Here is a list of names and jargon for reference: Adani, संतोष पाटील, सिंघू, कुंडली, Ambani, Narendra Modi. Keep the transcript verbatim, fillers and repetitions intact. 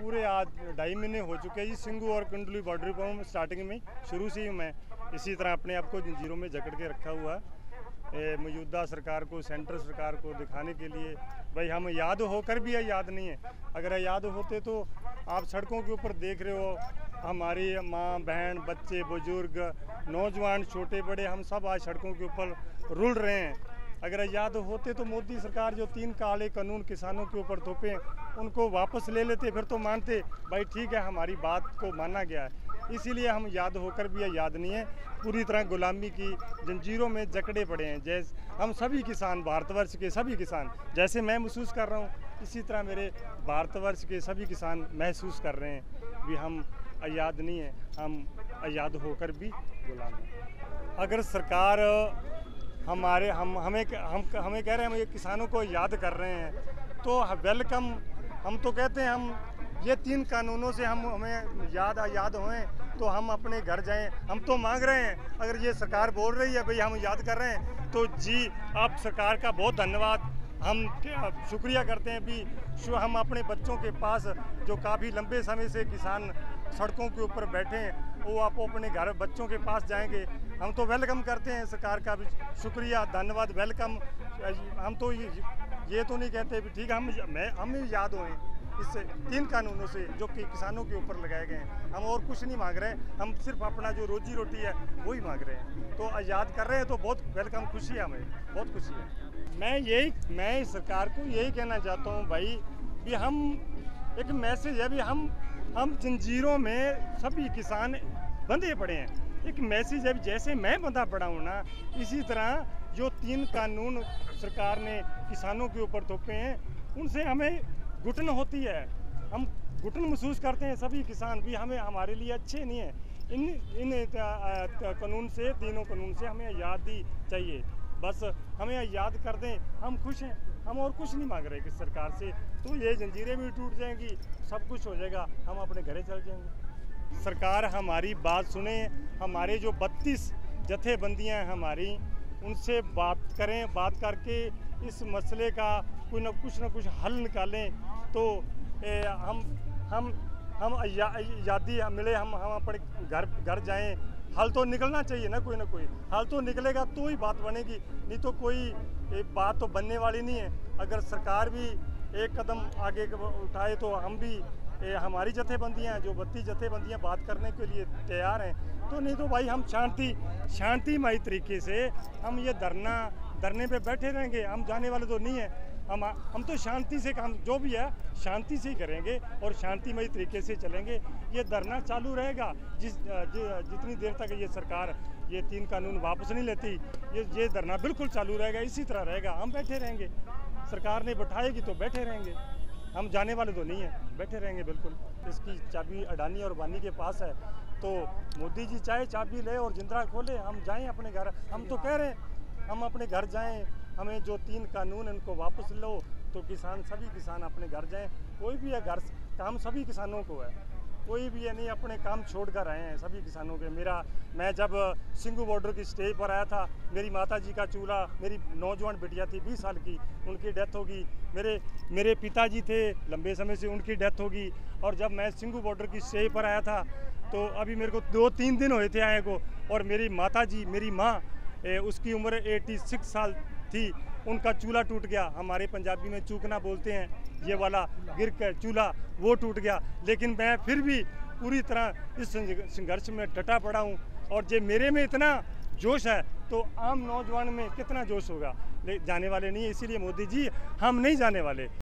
पूरे आज ढाई महीने हो चुके हैं जी सिंघू और कुंडली बॉर्डर पर। स्टार्टिंग में शुरू से ही मैं इसी तरह अपने आप को जंजीरों में जकड़ के रखा हुआ है, मौजूदा सरकार को, सेंट्रल सरकार को दिखाने के लिए भाई हम याद होकर भी याद नहीं है। अगर याद होते तो आप सड़कों के ऊपर देख रहे हो हमारी माँ बहन बच्चे बुजुर्ग नौजवान छोटे बड़े हम सब आज सड़कों के ऊपर रुल रहे हैं। अगर याद होते तो मोदी सरकार जो तीन काले कानून किसानों के ऊपर थोपे उनको वापस ले लेते, फिर तो मानते भाई ठीक है हमारी बात को माना गया है। इसीलिए हम याद होकर भी याद नहीं है, पूरी तरह गुलामी की जंजीरों में जकड़े पड़े हैं। जैसे हम सभी किसान, भारतवर्ष के सभी किसान, जैसे मैं महसूस कर रहा हूँ इसी तरह मेरे भारतवर्ष के सभी किसान महसूस कर रहे हैं भी हम आज़ाद नहीं है, हम आज़ाद होकर भी गुलाम हैं। अगर सरकार हमारे हम हमें हम हमें कह रहे हैं हम किसानों को याद कर रहे हैं तो वेलकम। हम तो कहते हैं हम ये तीन कानूनों से हम हमें याद याद होएं तो हम अपने घर जाएं, हम तो मांग रहे हैं। अगर ये सरकार बोल रही है भाई हम याद कर रहे हैं तो जी आप सरकार का बहुत धन्यवाद हम शुक्रिया करते हैं। भी हम अपने बच्चों के पास जो काफ़ी लंबे समय से किसान सड़कों के ऊपर बैठे हैं वो आप अपने घर बच्चों के पास जाएंगे, हम तो वेलकम करते हैं। सरकार का भी शुक्रिया धन्यवाद वेलकम। हम तो ये, ये तो नहीं कहते भी ठीक है हम मैं हम याद होएं इस तीन कानूनों से जो कि किसानों के ऊपर लगाए गए हैं। हम और कुछ नहीं मांग रहे हैं, हम सिर्फ अपना जो रोजी रोटी है वही मांग रहे हैं। तो याद कर रहे हैं तो बहुत वेलकम, खुशी है हमें, बहुत खुशी है। मैं यही मैं सरकार को यही कहना चाहता हूँ भाई भी हम एक मैसेज है भी हम हम जंजीरों में सभी किसान बंधे पड़े हैं। एक मैसेज है जैसे मैं बंधा पड़ा हूँ ना इसी तरह जो तीन कानून सरकार ने किसानों के ऊपर थोपे हैं उनसे हमें घुटन होती है, हम घुटन महसूस करते हैं। सभी किसान भी हमें हमारे लिए अच्छे नहीं है। इन इन कानून से तीनों कानून से हमें आज़ादी चाहिए, बस हमें याद कर दें हम खुश हैं। हम और कुछ नहीं मांग रहे किस सरकार से, तो ये जंजीरें भी टूट जाएंगी, सब कुछ हो जाएगा, हम अपने घरे चल जाएंगे। सरकार हमारी बात सुने, हमारे जो बत्तीस जथेबंदियाँ हमारी उनसे बात करें, बात करके इस मसले का कोई ना कुछ ना कुछ हल निकालें तो ए, हम हम हम आज़ादी मिले, हम हम अपने घर घर जाएं। हल तो निकलना चाहिए ना, कोई ना कोई हल तो निकलेगा तो ही बात बनेगी, नहीं तो कोई एक बात तो बनने वाली नहीं है। अगर सरकार भी एक कदम आगे उठाए तो हम भी ए, हमारी जथेबंदियाँ जो बत्तीस जथेबंदियाँ बात करने के लिए तैयार हैं, तो नहीं तो भाई हम शांति शांतिमय तरीके से हम ये धरना धरने पे बैठे रहेंगे। हम जाने वाले तो नहीं हैं, हम हम तो शांति से काम जो भी है शांति से ही करेंगे और शांतिमय तरीके से चलेंगे। ये धरना चालू रहेगा जिस जि, जितनी देर तक ये सरकार ये तीन कानून वापस नहीं लेती, ये ये धरना बिल्कुल चालू रहेगा, इसी तरह रहेगा। हम बैठे रहेंगे, सरकार ने बैठाएगी तो बैठे रहेंगे, हम जाने वाले तो नहीं हैं, बैठे रहेंगे बिल्कुल। इसकी चाबी अडानी और अंबानी के पास है तो मोदी जी चाहे चाबी ले और जिंदरा खोले, हम जाएँ अपने घर। हम तो कह रहे हैं हम अपने घर जाएँ, हमें जो तीन कानून उनको वापस लो तो किसान सभी किसान अपने घर जाएं। कोई भी है घर काम सभी किसानों को है, कोई भी ये नहीं अपने काम छोड़कर आए हैं सभी किसानों के। मेरा मैं जब सिंघूबॉर्डर की स्टेज पर आया था मेरी माता जी का चूल्हा, मेरी नौजवान बिटिया थी बीस साल की, उनकी डेथ होगी। मेरे मेरे पिताजी थे लंबे समय से, उनकी डेथ होगी। और जब मैं सिंघूबॉर्डर की स्टेज पर आया था तो अभी मेरे को दो तीन दिन हुए थे आए को, और मेरी माता जी मेरी माँ उसकी उम्र एट्टी सिक्स साल थी, उनका चूल्हा टूट गया। हमारे पंजाबी में चूकना बोलते हैं, ये वाला गिर कर चूल्हा वो टूट गया। लेकिन मैं फिर भी पूरी तरह इस संघर्ष में डटा पड़ा हूँ। और जे मेरे में इतना जोश है तो आम नौजवान में कितना जोश होगा, जाने वाले नहीं है। इसीलिए मोदी जी हम नहीं जाने वाले।